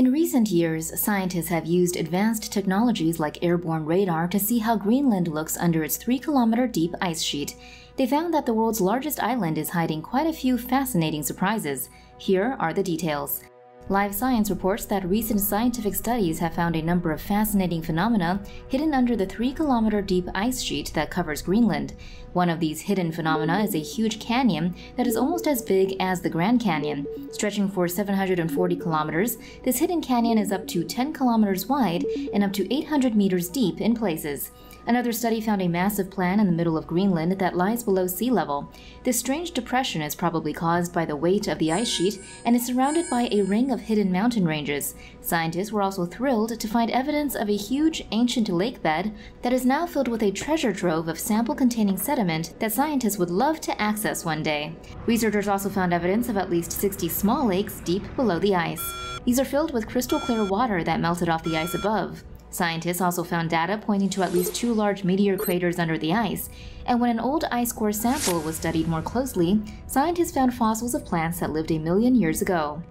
In recent years, scientists have used advanced technologies like airborne radar to see how Greenland looks under its 3-kilometer-deep ice sheet. They found that the world's largest island is hiding quite a few fascinating surprises. Here are the details. Live Science reports that recent scientific studies have found a number of fascinating phenomena hidden under the 3-kilometer-deep ice sheet that covers Greenland. One of these hidden phenomena is a huge canyon that is almost as big as the Grand Canyon. Stretching for 740 kilometers, this hidden canyon is up to 10 kilometers wide and up to 800 meters deep in places. Another study found a massive plan in the middle of Greenland that lies below sea level. This strange depression is probably caused by the weight of the ice sheet and is surrounded by a ring of hidden mountain ranges. Scientists were also thrilled to find evidence of a huge ancient lake bed that is now filled with a treasure trove of sample-containing sediment that scientists would love to access one day. Researchers also found evidence of at least 60 small lakes deep below the ice. These are filled with crystal-clear water that melted off the ice above. Scientists also found data pointing to at least 2 large meteor craters under the ice, and when an old ice core sample was studied more closely, scientists found fossils of plants that lived 1 million years ago.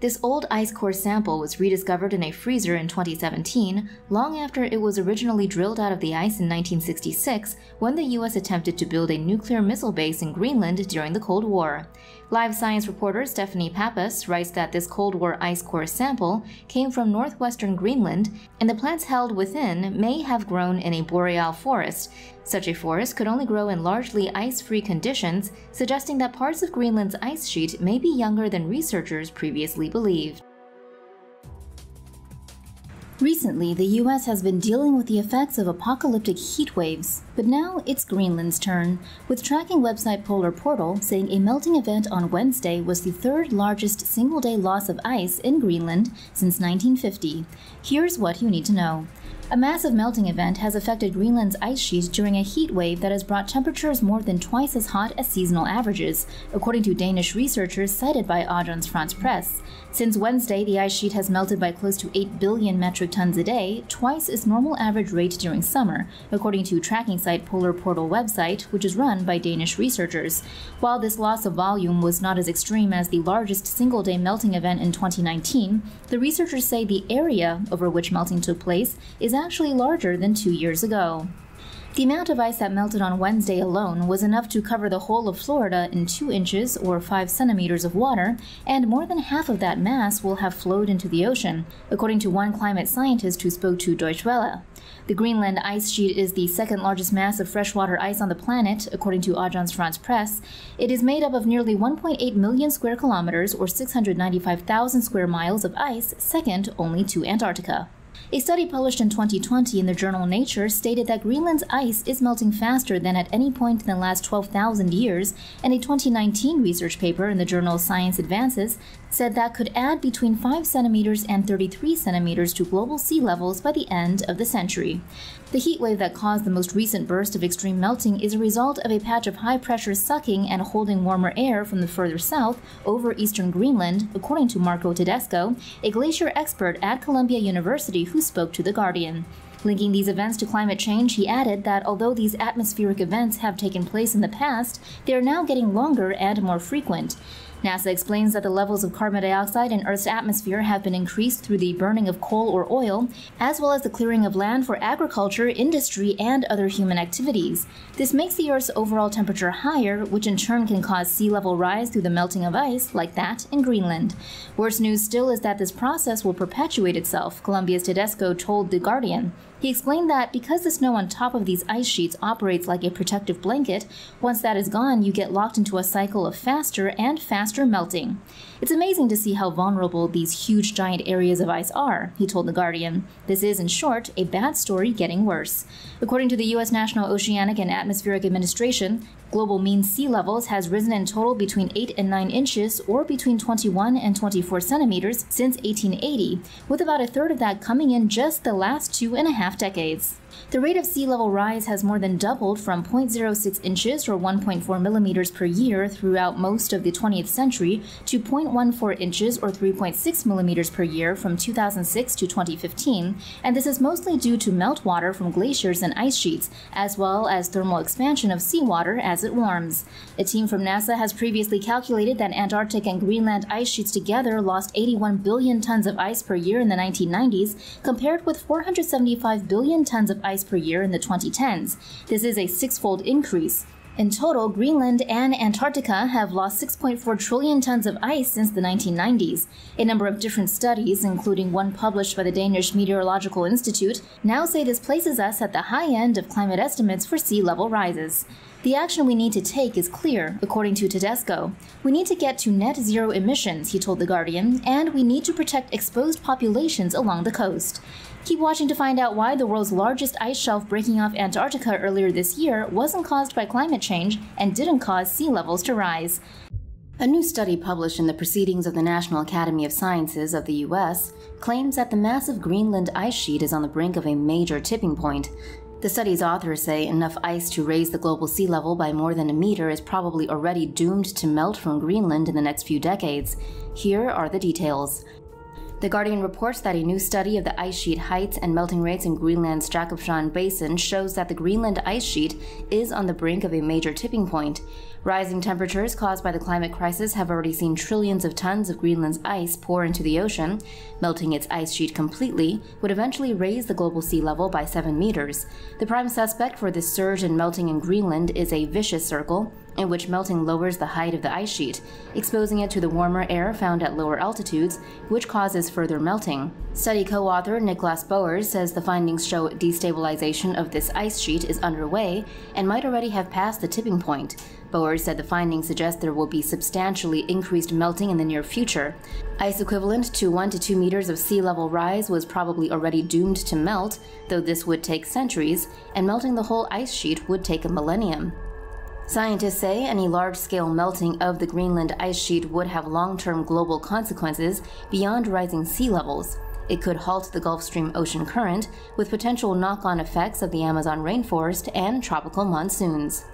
This old ice core sample was rediscovered in a freezer in 2017, long after it was originally drilled out of the ice in 1966, when the US attempted to build a nuclear missile base in Greenland during the Cold War. Live Science reporter Stephanie Pappas writes that this Cold War ice core sample came from northwestern Greenland, and the plants held within may have grown in a boreal forest. Such a forest could only grow in largely ice-free conditions, suggesting that parts of Greenland's ice sheet may be younger than researchers previously believed. Recently, the US has been dealing with the effects of apocalyptic heat waves, but now it's Greenland's turn, with tracking website Polar Portal saying a melting event on Wednesday was the 3rd largest single-day loss of ice in Greenland since 1950. Here's what you need to know. A massive melting event has affected Greenland's ice sheet during a heat wave that has brought temperatures more than twice as hot as seasonal averages, according to Danish researchers cited by Agence France-Presse. Since Wednesday, the ice sheet has melted by close to 8 billion metric tons a day, twice its normal average rate during summer, according to tracking site Polar Portal website, which is run by Danish researchers. While this loss of volume was not as extreme as the largest single-day melting event in 2019, the researchers say the area over which melting took place is actually larger than 2 years ago. The amount of ice that melted on Wednesday alone was enough to cover the whole of Florida in 2 inches or 5 centimeters of water, and more than half of that mass will have flowed into the ocean, according to one climate scientist who spoke to Deutsche Welle. The Greenland ice sheet is the 2nd largest mass of freshwater ice on the planet, according to Agence France-Presse. It is made up of nearly 1.8 million square kilometers or 695,000 square miles of ice, second only to Antarctica. A study published in 2020 in the journal Nature stated that Greenland's ice is melting faster than at any point in the last 12,000 years, and a 2019 research paper in the journal Science Advances said that could add between 5 centimeters and 33 centimeters to global sea levels by the end of the century. The heat wave that caused the most recent burst of extreme melting is a result of a patch of high pressure sucking and holding warmer air from the further south over eastern Greenland, according to Marco Tedesco, a glacier expert at Columbia University who spoke to The Guardian. Linking these events to climate change, he added that although these atmospheric events have taken place in the past, they are now getting longer and more frequent. NASA explains that the levels of carbon dioxide in Earth's atmosphere have been increased through the burning of coal or oil, as well as the clearing of land for agriculture, industry, and other human activities. This makes the Earth's overall temperature higher, which in turn can cause sea level rise through the melting of ice, like that in Greenland. Worse news still is that this process will perpetuate itself, Columbia's Tedesco told The Guardian. He explained that because the snow on top of these ice sheets operates like a protective blanket, once that is gone, you get locked into a cycle of faster and faster melting. It's amazing to see how vulnerable these huge giant areas of ice are, he told The Guardian. This is, in short, a bad story getting worse. According to the U.S. National Oceanic and Atmospheric Administration, global mean sea levels has risen in total between 8 and 9 inches, or between 21 and 24 centimeters, since 1880, with about 1/3 of that coming in just the last 2.5 decades. The rate of sea level rise has more than doubled from 0.06 inches or 1.4 millimeters per year throughout most of the 20th century to 0.14 inches or 3.6 millimeters per year from 2006 to 2015, and this is mostly due to meltwater from glaciers and ice sheets, as well as thermal expansion of seawater as it warms. A team from NASA has previously calculated that Antarctic and Greenland ice sheets together lost 81 billion tons of ice per year in the 1990s, compared with 475 billion tons of ice per year in the 2010s. This is a six-fold increase. In total, Greenland and Antarctica have lost 6.4 trillion tons of ice since the 1990s. A number of different studies, including one published by the Danish Meteorological Institute, now say this places us at the high end of climate estimates for sea level rises. The action we need to take is clear, according to Tedesco. We need to get to net zero emissions, he told The Guardian, and we need to protect exposed populations along the coast. Keep watching to find out why the world's largest ice shelf breaking off Antarctica earlier this year wasn't caused by climate change and didn't cause sea levels to rise. A new study published in the Proceedings of the National Academy of Sciences of the US claims that the massive Greenland ice sheet is on the brink of a major tipping point. The study's authors say enough ice to raise the global sea level by more than a meter is probably already doomed to melt from Greenland in the next few decades. Here are the details. The Guardian reports that a new study of the ice sheet heights and melting rates in Greenland's Jakobshavn Basin shows that the Greenland ice sheet is on the brink of a major tipping point. Rising temperatures caused by the climate crisis have already seen trillions of tons of Greenland's ice pour into the ocean. Melting its ice sheet completely would eventually raise the global sea level by 7 meters. The prime suspect for this surge in melting in Greenland is a vicious circle, in which melting lowers the height of the ice sheet, exposing it to the warmer air found at lower altitudes, which causes further melting. Study co-author Niklas Boers says the findings show destabilization of this ice sheet is underway and might already have passed the tipping point. Boers said the findings suggest there will be substantially increased melting in the near future. Ice equivalent to 1 to 2 meters of sea level rise was probably already doomed to melt, though this would take centuries, and melting the whole ice sheet would take a millennium. Scientists say any large-scale melting of the Greenland ice sheet would have long-term global consequences beyond rising sea levels. It could halt the Gulf Stream ocean current, with potential knock-on effects of the Amazon rainforest and tropical monsoons.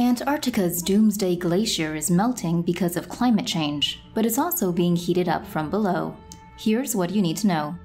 Antarctica's Doomsday Glacier is melting because of climate change, but it's also being heated up from below. Here's what you need to know.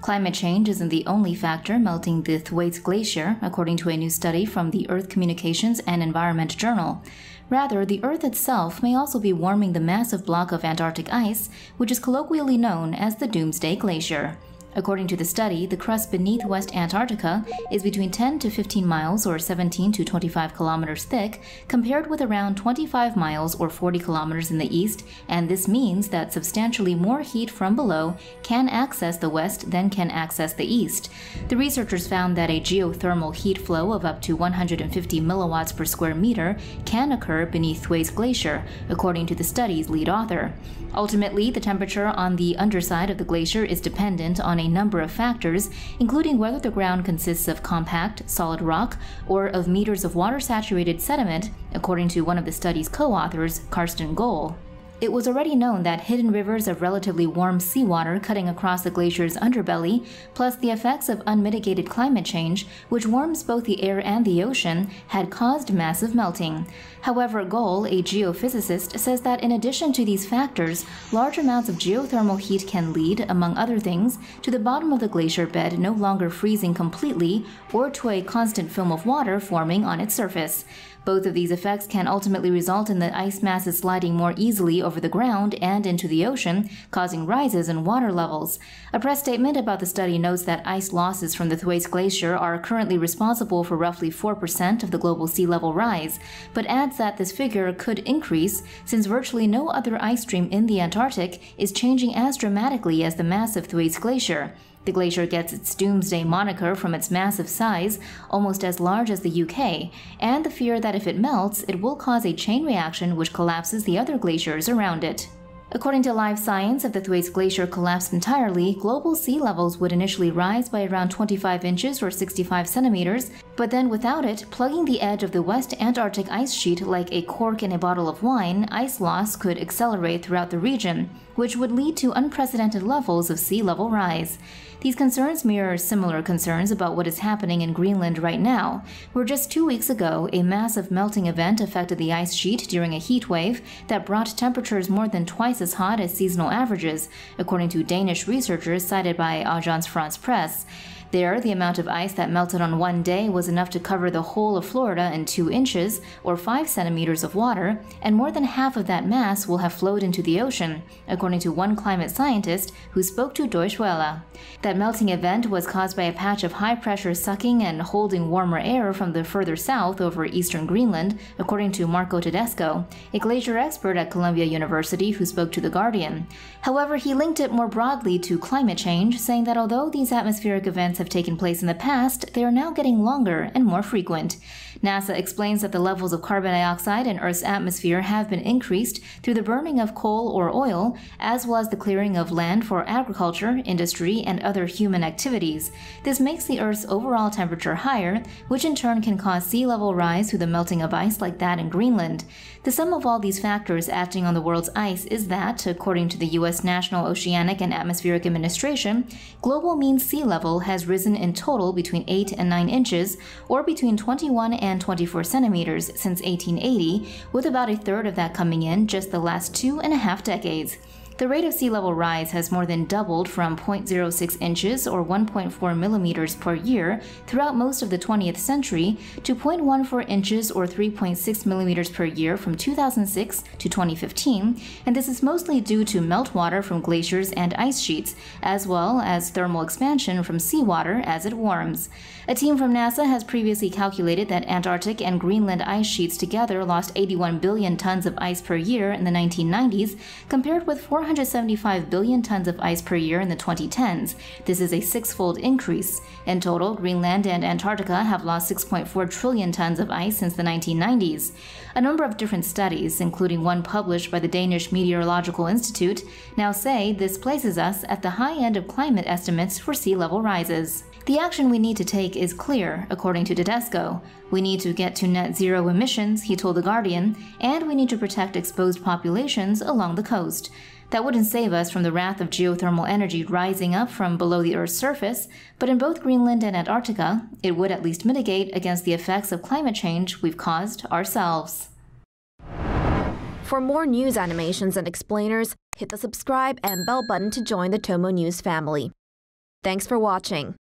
Climate change isn't the only factor melting the Thwaites Glacier, according to a new study from the Earth Communications and Environment Journal. Rather, the Earth itself may also be warming the massive block of Antarctic ice, which is colloquially known as the Doomsday Glacier. According to the study, the crust beneath West Antarctica is between 10 to 15 miles or 17 to 25 kilometers thick, compared with around 25 miles or 40 kilometers in the east, and this means that substantially more heat from below can access the west than can access the east. The researchers found that a geothermal heat flow of up to 150 milliwatts per square meter can occur beneath Thwaites Glacier, according to the study's lead author. Ultimately, the temperature on the underside of the glacier is dependent on a number of factors, including whether the ground consists of compact, solid rock, or of meters of water-saturated sediment, according to one of the study's co-authors, Karsten Gohl. It was already known that hidden rivers of relatively warm seawater cutting across the glacier's underbelly, plus the effects of unmitigated climate change, which warms both the air and the ocean, had caused massive melting. However, Gohl, a geophysicist, says that in addition to these factors, large amounts of geothermal heat can lead, among other things, to the bottom of the glacier bed no longer freezing completely or to a constant film of water forming on its surface. Both of these effects can ultimately result in the ice masses sliding more easily over the ground and into the ocean, causing rises in water levels. A press statement about the study notes that ice losses from the Thwaites Glacier are currently responsible for roughly 4% of the global sea level rise, but adds that this figure could increase since virtually no other ice stream in the Antarctic is changing as dramatically as the massive Thwaites Glacier. The glacier gets its doomsday moniker from its massive size, almost as large as the UK, and the fear that if it melts, it will cause a chain reaction which collapses the other glaciers around it. According to Live Science, if the Thwaites Glacier collapsed entirely, global sea levels would initially rise by around 25 inches or 65 centimeters, but then without it, plugging the edge of the West Antarctic ice sheet like a cork in a bottle of wine, ice loss could accelerate throughout the region, which would lead to unprecedented levels of sea level rise. These concerns mirror similar concerns about what is happening in Greenland right now, where just 2 weeks ago, a massive melting event affected the ice sheet during a heat wave that brought temperatures more than twice as hot as seasonal averages, according to Danish researchers cited by Agence France-Presse. There, the amount of ice that melted on one day was enough to cover the whole of Florida in 2 inches, or 5 centimeters of water, and more than half of that mass will have flowed into the ocean, according to one climate scientist who spoke to Deutsche Welle. That melting event was caused by a patch of high-pressure sucking and holding warmer air from the further south over eastern Greenland, according to Marco Tedesco, a glacier expert at Columbia University who spoke to The Guardian. However, he linked it more broadly to climate change, saying that although these atmospheric events have taken place in the past, they are now getting longer and more frequent. NASA explains that the levels of carbon dioxide in Earth's atmosphere have been increased through the burning of coal or oil, as well as the clearing of land for agriculture, industry, and other human activities. This makes the Earth's overall temperature higher, which in turn can cause sea level rise through the melting of ice like that in Greenland. The sum of all these factors acting on the world's ice is that, according to the US National Oceanic and Atmospheric Administration, global mean sea level has risen in total between 8 and 9 inches, or between 21 and 24 centimeters since 1880, with about a third of that coming in just the last 2.5 decades. The rate of sea level rise has more than doubled from 0.06 inches or 1.4 millimeters per year throughout most of the 20th century to 0.14 inches or 3.6 millimeters per year from 2006 to 2015, and this is mostly due to meltwater from glaciers and ice sheets, as well as thermal expansion from seawater as it warms. A team from NASA has previously calculated that Antarctic and Greenland ice sheets together lost 81 billion tons of ice per year in the 1990s, compared with 475 billion tons of ice per year in the 2010s. This is a 6-fold increase. In total, Greenland and Antarctica have lost 6.4 trillion tons of ice since the 1990s. A number of different studies, including one published by the Danish Meteorological Institute, now say this places us at the high end of climate estimates for sea level rises. The action we need to take is clear, according to Tedesco. We need to get to net zero emissions, he told The Guardian, and we need to protect exposed populations along the coast. That wouldn't save us from the wrath of geothermal energy rising up from below the Earth's surface, but in both Greenland and Antarctica, it would at least mitigate against the effects of climate change we've caused ourselves. For more news animations and explainers, hit the subscribe and bell button to join the Tomo News family. Thanks for watching.